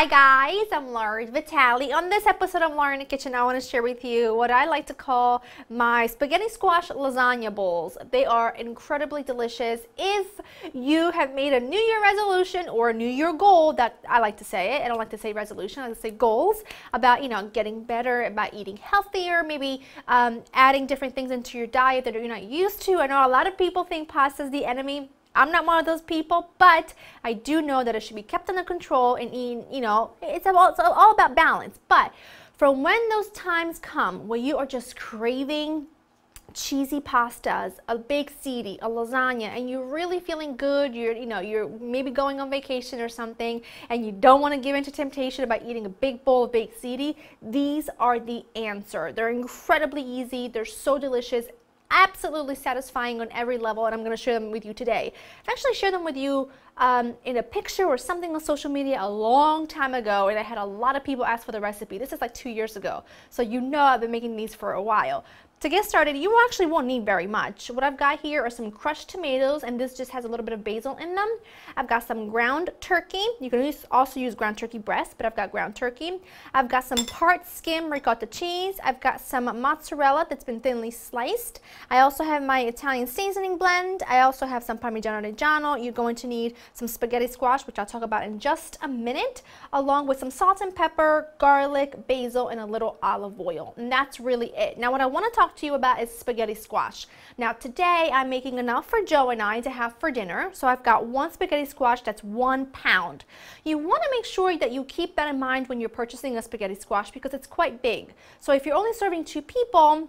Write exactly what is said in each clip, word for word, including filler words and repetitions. Hi guys, I'm Laura Vitale. On this episode of Laura in the Kitchen, I want to share with you what I like to call my spaghetti squash lasagna bowls. They are incredibly delicious. If you have made a New Year resolution or a New Year goal, that I like to say it, I don't like to say resolution, I like to say goals, about, you know, getting better, about eating healthier, maybe um, adding different things into your diet that you're not used to. I know a lot of people think pasta is the enemy. I'm not one of those people, but I do know that it should be kept under control and eating, you know, it's all, it's all about balance. But from when those times come where you are just craving cheesy pastas, a big ziti, a lasagna, and you're really feeling good, you're, you know, you're maybe going on vacation or something, and you don't want to give in to temptation about eating a big bowl of baked ziti, these are the answer. They're incredibly easy, they're so delicious, absolutely satisfying on every level, and I'm going to share them with you today. I actually shared them with you um, in a picture or something on social media a long time ago, and I had a lot of people ask for the recipe. This is like two years ago, so you know I've been making these for a while. To get started, you actually won't need very much. What I've got here are some crushed tomatoes, and this just has a little bit of basil in them. I've got some ground turkey. You can also use ground turkey breast, but I've got ground turkey. I've got some part skim ricotta cheese. I've got some mozzarella that's been thinly sliced. I also have my Italian seasoning blend. I also have some Parmigiano Reggiano. You're going to need some spaghetti squash, which I'll talk about in just a minute, along with some salt and pepper, garlic, basil, and a little olive oil. And that's really it. Now, what I want to talk to you about is spaghetti squash. Now today I'm making enough for Joe and I to have for dinner, so I've got one spaghetti squash that's one pound. You want to make sure that you keep that in mind when you're purchasing a spaghetti squash because it's quite big. So if you're only serving two people,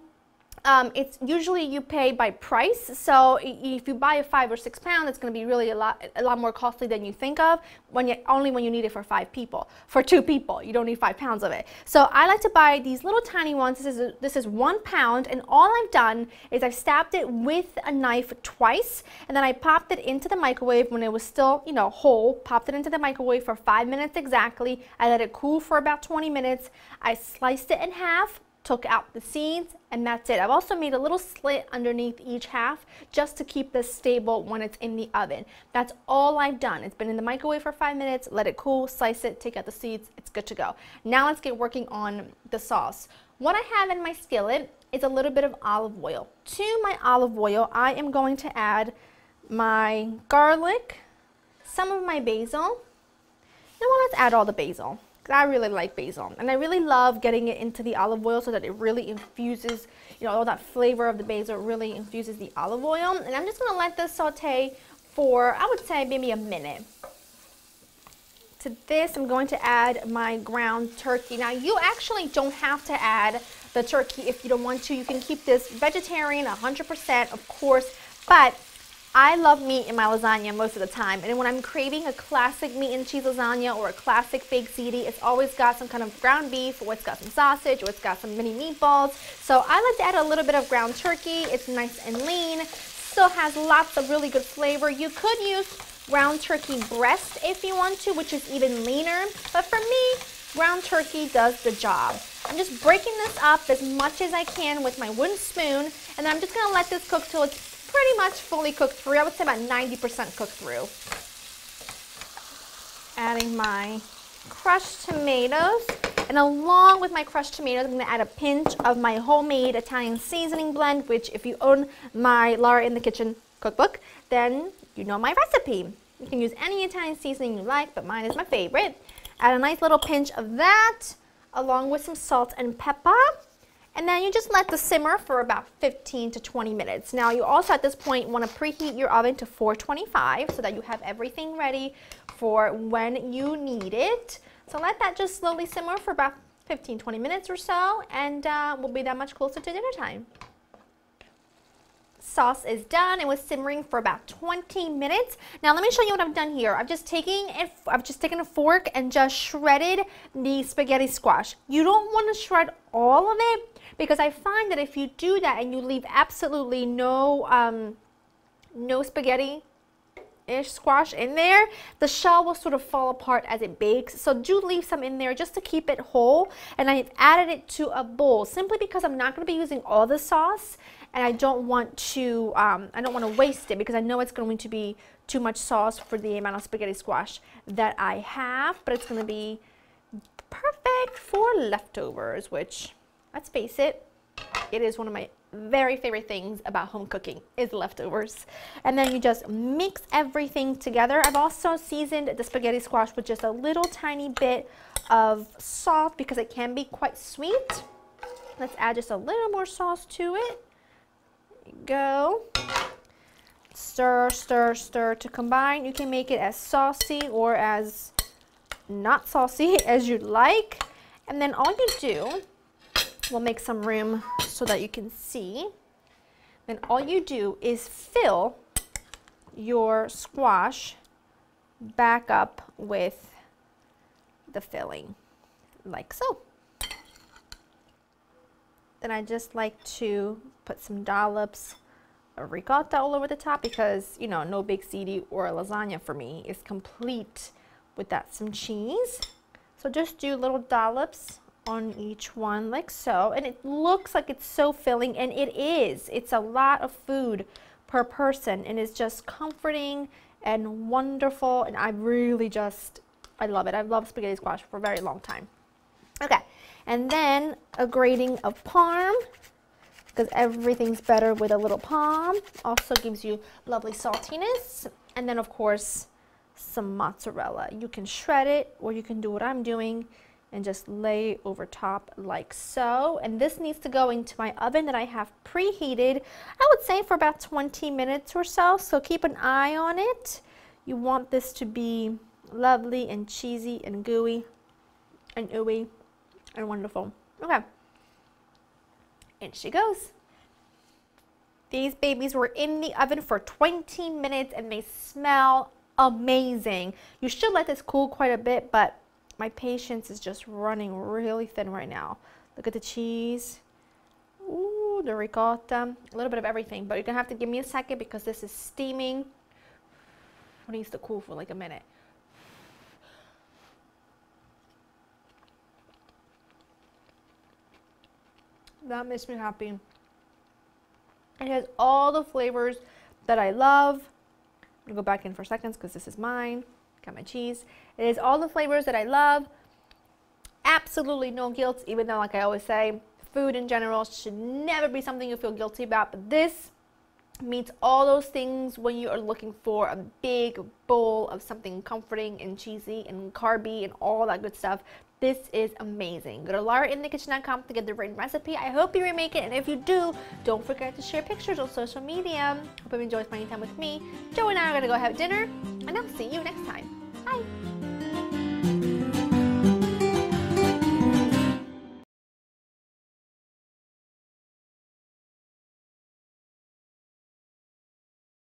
Um, it's usually you pay by price, so if you buy a five or six pound, it's going to be really a lot, a lot more costly than you think of. When you, only when you need it for five people, for two people, you don't need five pounds of it. So I like to buy these little tiny ones. This is a, this is one pound, and all I've done is I've stabbed it with a knife twice, and then I popped it into the microwave when it was still, you know, whole. Popped it into the microwave for five minutes exactly. I let it cool for about twenty minutes. I sliced it in half, took out the seeds, and that's it. I've also made a little slit underneath each half just to keep this stable when it's in the oven. That's all I've done. It's been in the microwave for five minutes, let it cool, slice it, take out the seeds, it's good to go. Now let's get working on the sauce. What I have in my skillet is a little bit of olive oil. To my olive oil, I am going to add my garlic, some of my basil. Now let's add all the basil. I really like basil, and I really love getting it into the olive oil so that it really infuses, you know, all that flavor of the basil really infuses the olive oil. And I'm just going to let this saute for, I would say, maybe a minute. To this, I'm going to add my ground turkey. Now, you actually don't have to add the turkey if you don't want to. You can keep this vegetarian one hundred percent, of course, but I love meat in my lasagna most of the time, and when I'm craving a classic meat and cheese lasagna or a classic baked ziti, it's always got some kind of ground beef, or it's got some sausage, or it's got some mini meatballs. So I like to add a little bit of ground turkey. It's nice and lean, still has lots of really good flavor. You could use ground turkey breast if you want to, which is even leaner, but for me, ground turkey does the job. I'm just breaking this up as much as I can with my wooden spoon, and then I'm just going to let this cook till it's pretty much fully cooked through. I would say about ninety percent cooked through. Adding my crushed tomatoes, and along with my crushed tomatoes, I'm going to add a pinch of my homemade Italian seasoning blend, which if you own my Laura in the Kitchen cookbook, then you know my recipe. You can use any Italian seasoning you like, but mine is my favorite. Add a nice little pinch of that, along with some salt and pepper. And then you just let this simmer for about fifteen to twenty minutes. Now you also at this point want to preheat your oven to four twenty-five so that you have everything ready for when you need it. So let that just slowly simmer for about fifteen to twenty minutes or so, and uh, we'll be that much closer to dinner time. Sauce is done. It was simmering for about twenty minutes. Now let me show you what I've done here. I've just taken it, I've just taken a fork and just shredded the spaghetti squash. You don't want to shred all of it, because I find that if you do that and you leave absolutely no um, no spaghetti-ish squash in there, the shell will sort of fall apart as it bakes. So do leave some in there just to keep it whole. And I've added it to a bowl simply because I'm not going to be using all the sauce, and I don't want to um, I don't want to waste it, because I know it's going to be too much sauce for the amount of spaghetti squash that I have. But it's going to be perfect for leftovers, which, let's face it, it is one of my very favorite things about home cooking is leftovers. And then you just mix everything together. I've also seasoned the spaghetti squash with just a little tiny bit of salt because it can be quite sweet. Let's add just a little more sauce to it. There you go. Stir, stir, stir to combine. You can make it as saucy or as not saucy as you'd like. And then all you do, we'll make some room so that you can see. Then all you do is fill your squash back up with the filling, like so. Then I just like to put some dollops of ricotta all over the top because, you know, no big ziti or lasagna for me is complete without some cheese. So just do little dollops on each one, like so, and it looks like it's so filling, and it is. It's a lot of food per person, and it's just comforting and wonderful, and I really just, I love it. I've loved spaghetti squash for a very long time. Okay, and then a grating of parm, because everything's better with a little parm. Also gives you lovely saltiness, and then of course, some mozzarella. You can shred it, or you can do what I'm doing, and just lay over top like so. And this needs to go into my oven that I have preheated, I would say for about twenty minutes or so, so keep an eye on it. You want this to be lovely and cheesy and gooey and ooey and wonderful. Okay, in she goes. These babies were in the oven for twenty minutes and they smell amazing. You should let this cool quite a bit, but my patience is just running really thin right now. Look at the cheese, ooh, the ricotta, a little bit of everything, but you're gonna have to give me a second because this is steaming. It needs to cool for like a minute. That makes me happy. It has all the flavors that I love. I'm gonna go back in for seconds because this is mine. Got my cheese. It is all the flavors that I love. Absolutely no guilt, even though, like I always say, food in general should never be something you feel guilty about. But this meets all those things when you are looking for a big bowl of something comforting and cheesy and carby and all that good stuff. This is amazing. Go to Laura in the Kitchen dot com to get the written recipe. I hope you remake it, and if you do, don't forget to share pictures on social media. Hope you enjoyed spending time with me. Joe and I are going to go have dinner, and I'll see you next time.